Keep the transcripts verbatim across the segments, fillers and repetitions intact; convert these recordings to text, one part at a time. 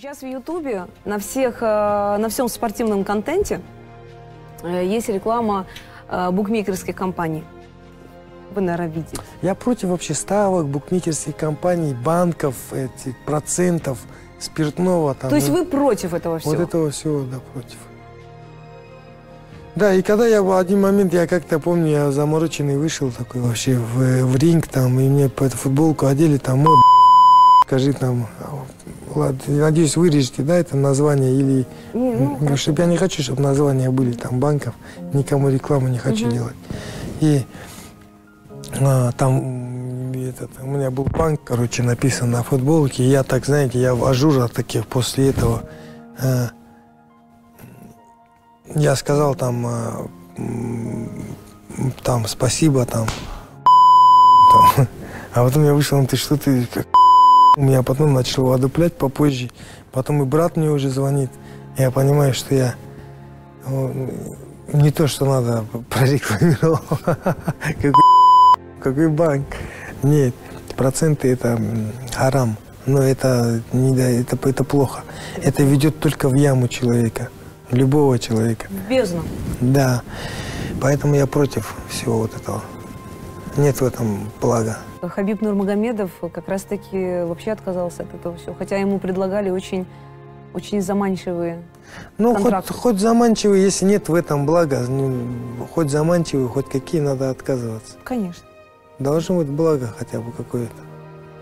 Сейчас в Ютубе на всех, на всем спортивном контенте есть реклама букмекерских компаний. Вы, наверное, видите. Я против вообще ставок, букмекерских компаний, банков, этих процентов, спиртного. Там, то есть вы против этого всего? Вот этого всего, да, против. Да, и когда я в один момент, я как-то помню, я замороченный вышел такой вообще в, в ринг, там, и мне по эту футболку одели, там, мой, скажи, там... Надеюсь, вырежете, да, это название или... Не, ну, чтобы я не хочу, чтобы названия были там банков, никому рекламу не хочу угу. делать. И а, там этот, у меня был банк, короче, написан на футболке. Я так, знаете, я в ажур от таких после этого. А, я сказал там, а, там спасибо, там, там. А потом я вышел, он, ты что, ты... У меня потом начало одуплять попозже. Потом и брат мне уже звонит. Я понимаю, что я не то, что надо, прорекламировал. Какой банк? Нет, проценты это харам. Но это плохо. Это ведет только в яму человека. Любого человека. В бездну. Да. Поэтому я против всего вот этого. Нет в этом блага. Хабиб Нурмагомедов как раз-таки вообще отказался от этого всего, хотя ему предлагали очень, очень заманчивые ну, контракты. Хоть, хоть заманчивые, если нет в этом блага, ну, хоть заманчивые, хоть какие надо отказываться. Конечно. Должно быть благо хотя бы какое-то.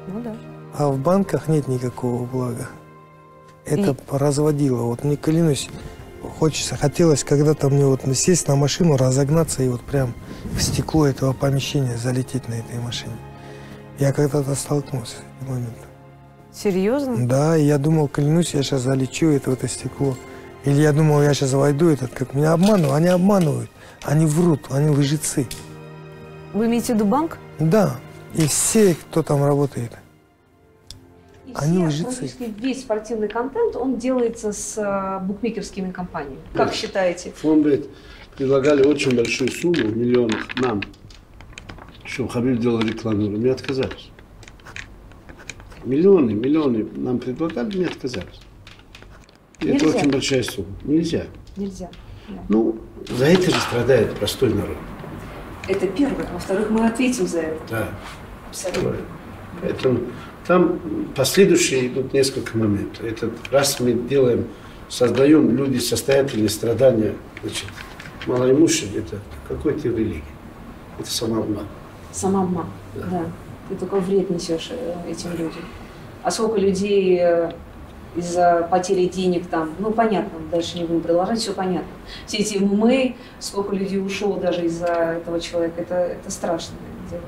Ну да. А в банках нет никакого блага. Это И... разводило. Вот не клянусь, хочется, хотелось когда-то мне вот сесть на машину, разогнаться и вот прям в стекло этого помещения залететь на этой машине. Я когда-то столкнулся с этим моментом. Серьезно? Да, и я думал, клянусь, я сейчас залечу это в это стекло. Или я думал, я сейчас войду, этот как меня обманывают. Они обманывают, они врут, они лжецы. Вы имеете в виду банк? Да, и все, кто там работает, и они все, лжецы. Весь спортивный контент, он делается с букмекерскими компаниями. Да. Как считаете? Фонды предлагали очень большую сумму, миллион нам. Чтобы Хабиб делал рекламу, мне отказались. Миллионы, миллионы нам предлагали, мне отказались. И это очень большая сумма. Нельзя. Нельзя. Да. Ну, за это же страдает простой народ. Это первое. Во-вторых, мы ответим за это. Да. Абсолютно. Поэтому там последующие идут несколько моментов. Это раз мы делаем, создаем люди состоятельные страдания, значит, малоимущих, это какой-то религии. Это самообман. Самообман, да. да. Ты такой вред несешь этим людям. А сколько людей из-за потери денег там, ну понятно, дальше не будем продолжать, все понятно. Все эти эм эм а, сколько людей ушло даже из-за этого человека, это, это страшное дело.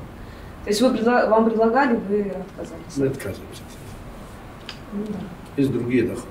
То есть вы, вам предлагали, вы отказались? Мы отказываемся. Ну, да. Есть другие доходы.